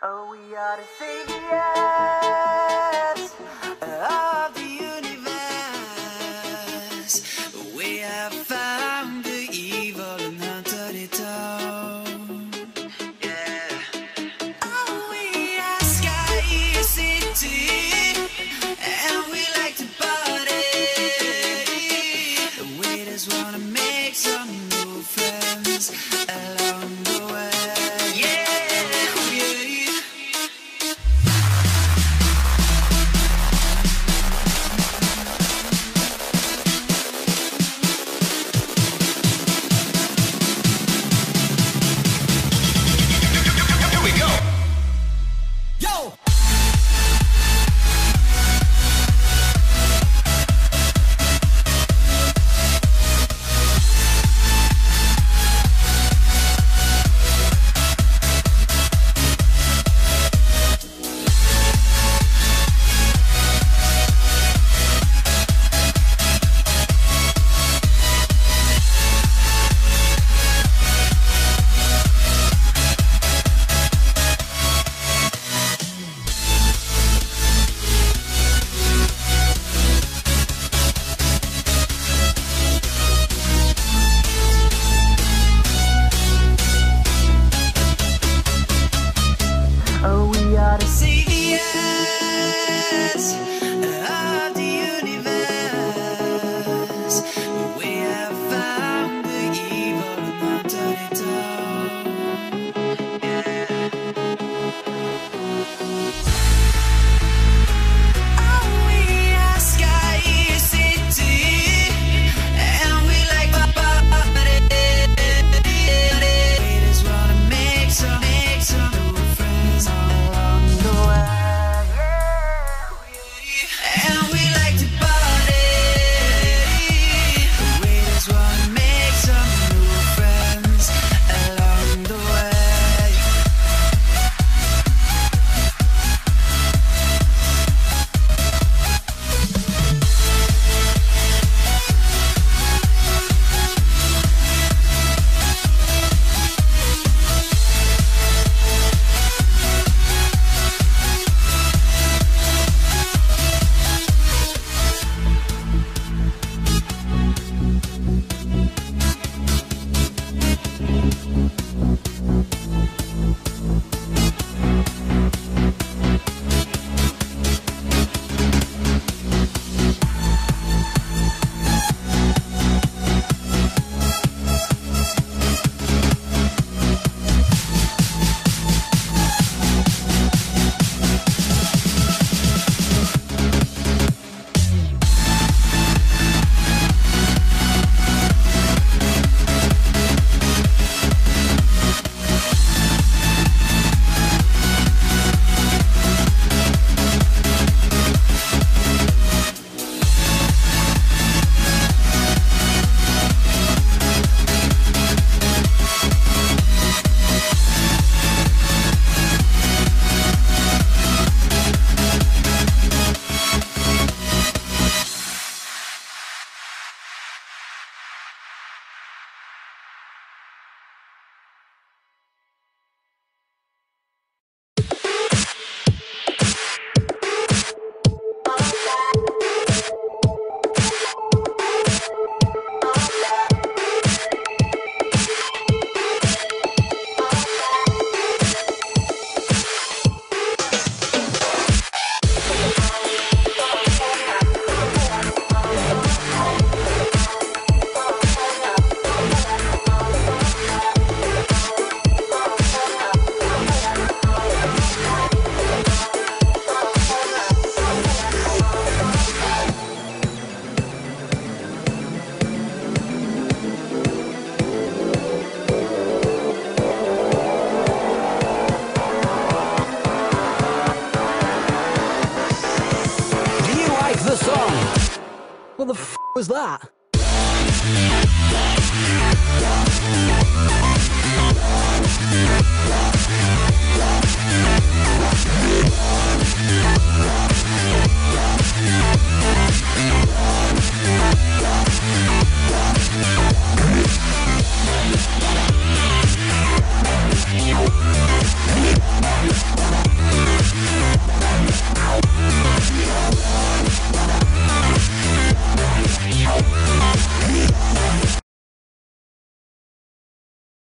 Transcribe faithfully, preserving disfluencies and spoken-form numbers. Oh, we are the figures of the universe. We have found the evil and hunted it down. Yeah. Oh, we are Sky City, and we like to party. We just wanna make some new friends along the way. What the f*** was that?